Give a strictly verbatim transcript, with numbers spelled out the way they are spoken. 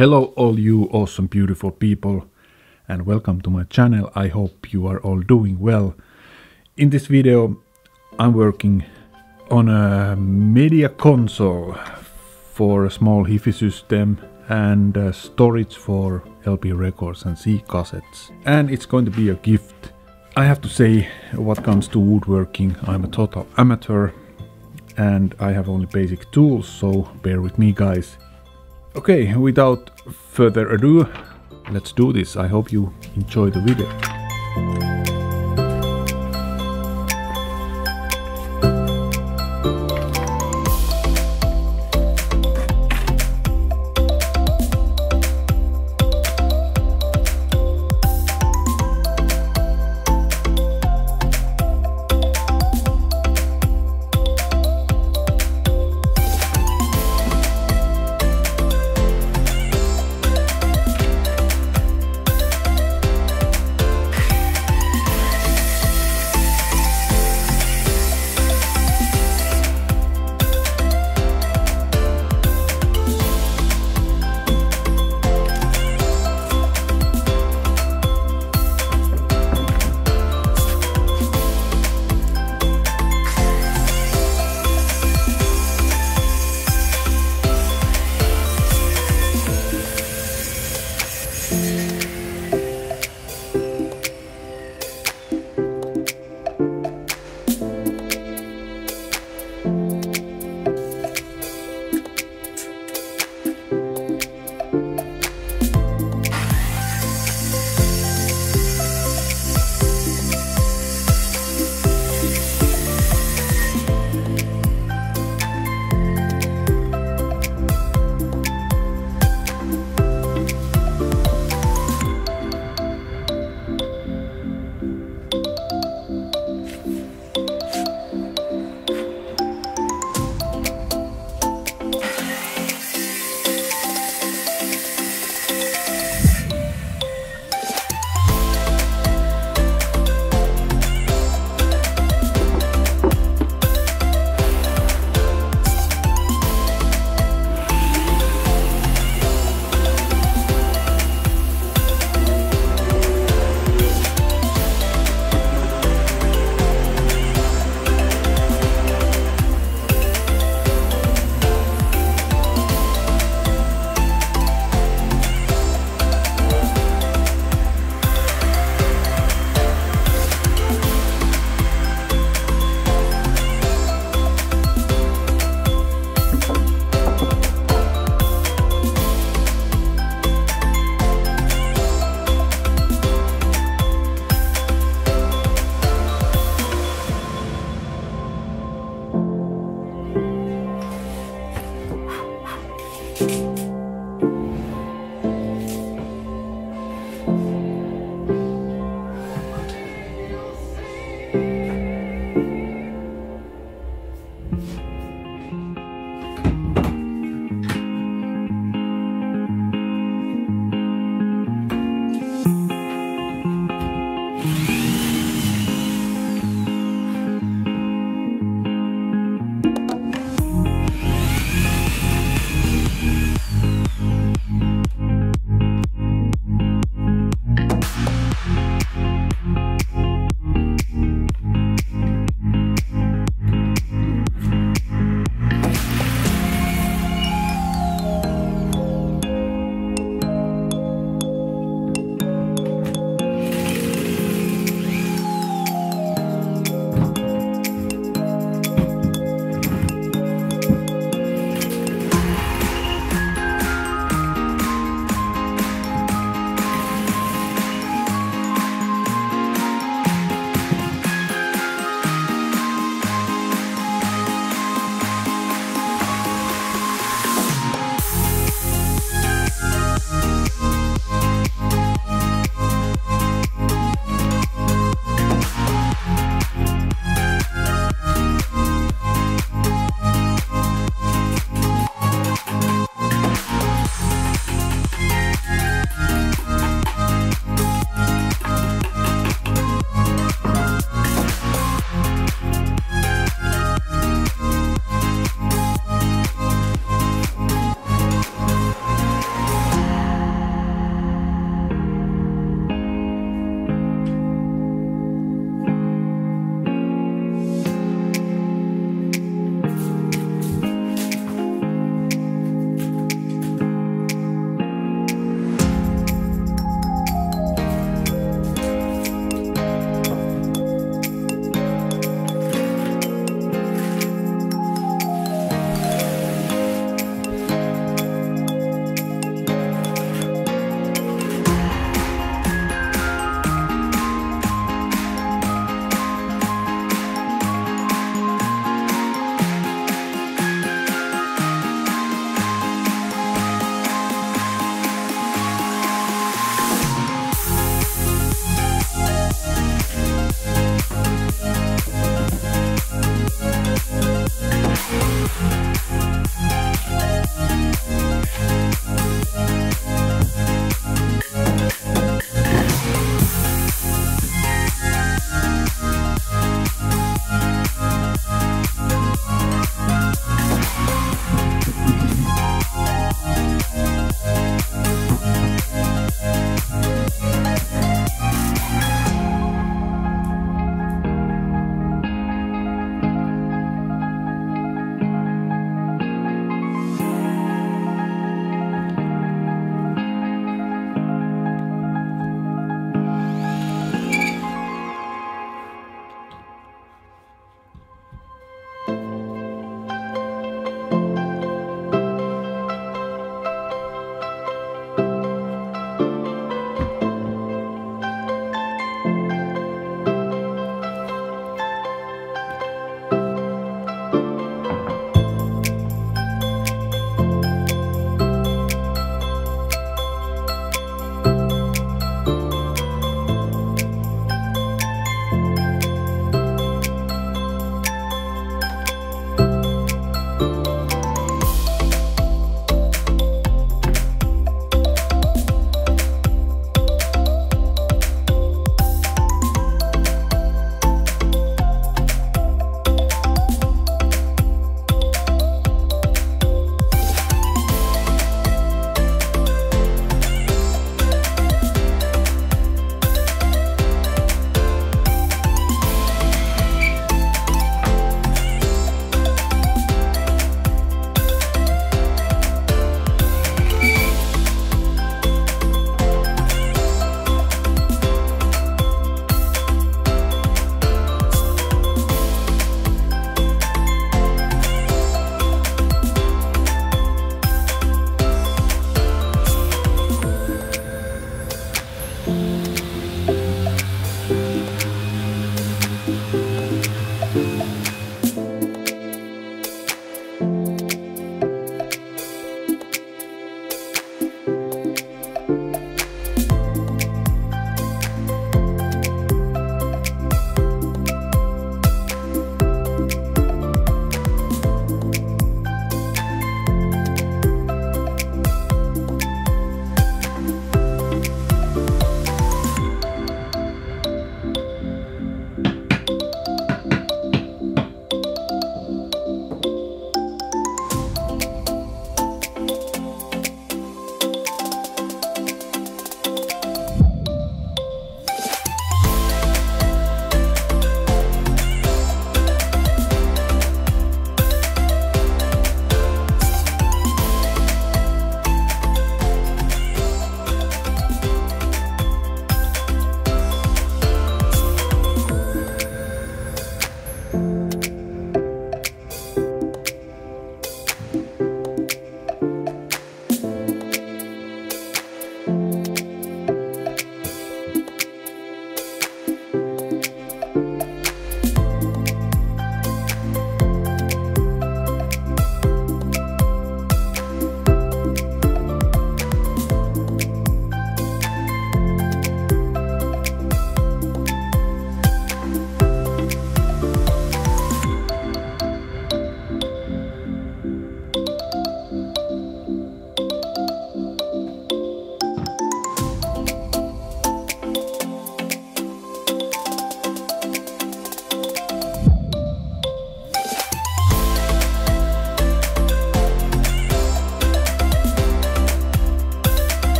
Hello all you awesome beautiful people and welcome to my channel. I hope you are all doing well. In this video I'm working on a media console for a small Hi-Fi system and uh, storage for L P records and C cassettes, and it's going to be a gift. I have to say, what comes to woodworking, I'm a total amateur and I have only basic tools, so bear with me guys. Okay, without further ado, let's do this. I hope you enjoy the video.